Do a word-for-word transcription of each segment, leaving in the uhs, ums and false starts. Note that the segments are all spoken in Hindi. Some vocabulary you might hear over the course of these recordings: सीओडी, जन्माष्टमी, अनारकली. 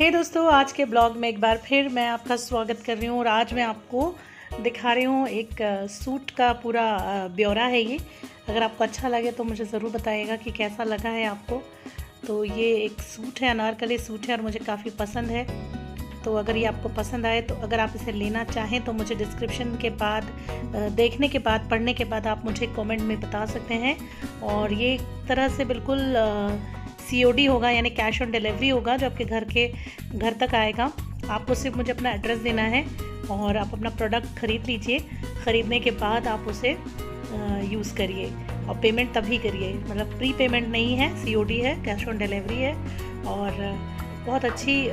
हे दोस्तों, आज के ब्लॉग में एक बार फिर मैं आपका स्वागत कर रही हूँ। और आज मैं आपको दिखा रही हूँ एक सूट का पूरा ब्यौरा है ये। अगर आपको अच्छा लगे तो मुझे ज़रूर बताइएगा कि कैसा लगा है आपको। तो ये एक सूट है, अनारकली सूट है और मुझे काफ़ी पसंद है। तो अगर ये आपको पसंद आए तो अगर आप इसे लेना चाहें तो मुझे डिस्क्रिप्शन के बाद, देखने के बाद, पढ़ने के बाद आप मुझे कमेंट में बता सकते हैं। और ये एक तरह से बिल्कुल सीओडी होगा, यानी कैश ऑन डिलीवरी होगा, जो आपके घर के घर तक आएगा। आपको सिर्फ मुझे अपना एड्रेस देना है और आप अपना प्रोडक्ट ख़रीद लीजिए। ख़रीदने के बाद आप उसे यूज़ करिए और पेमेंट तभी करिए, मतलब प्री पेमेंट नहीं है, सीओडी है, कैश ऑन डिलीवरी है। और बहुत अच्छी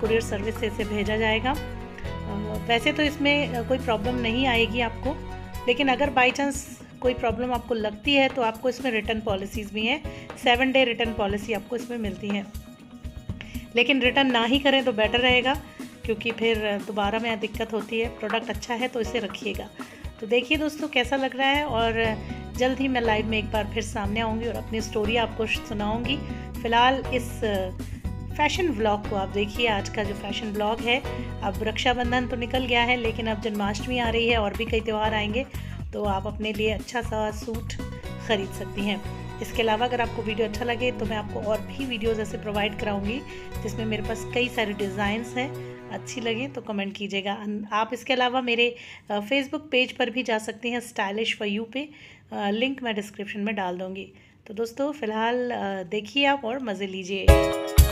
कुरियर सर्विस से इसे भेजा जाएगा। वैसे तो इसमें कोई प्रॉब्लम नहीं आएगी आपको, लेकिन अगर बाई चांस कोई प्रॉब्लम आपको लगती है तो आपको इसमें रिटर्न पॉलिसीज़ भी हैं। सेवन डे रिटर्न पॉलिसी आपको इसमें मिलती है, लेकिन रिटर्न ना ही करें तो बेटर रहेगा, क्योंकि फिर दोबारा में दिक्कत होती है। प्रोडक्ट अच्छा है तो इसे रखिएगा। तो देखिए दोस्तों कैसा लग रहा है, और जल्द ही मैं लाइव में एक बार फिर सामने आऊँगी और अपनी स्टोरी आपको सुनाऊँगी। फ़िलहाल इस फैशन व्लॉग को आप देखिए, आज का जो फैशन व्लॉग है। अब रक्षाबंधन तो निकल गया है, लेकिन अब जन्माष्टमी आ रही है और भी कई त्यौहार आएंगे, तो आप अपने लिए अच्छा सा सूट ख़रीद सकती हैं। इसके अलावा अगर आपको वीडियो अच्छा लगे तो मैं आपको और भी वीडियोज़ ऐसे प्रोवाइड कराऊंगी जिसमें मेरे पास कई सारे डिज़ाइंस हैं। अच्छी लगे तो कमेंट कीजिएगा। आप इसके अलावा मेरे फेसबुक पेज पर भी जा सकती हैं, स्टाइलिश फॉर यू पे, लिंक मैं डिस्क्रिप्शन में डाल दूँगी। तो दोस्तों फ़िलहाल देखिए आप और मज़े लीजिए।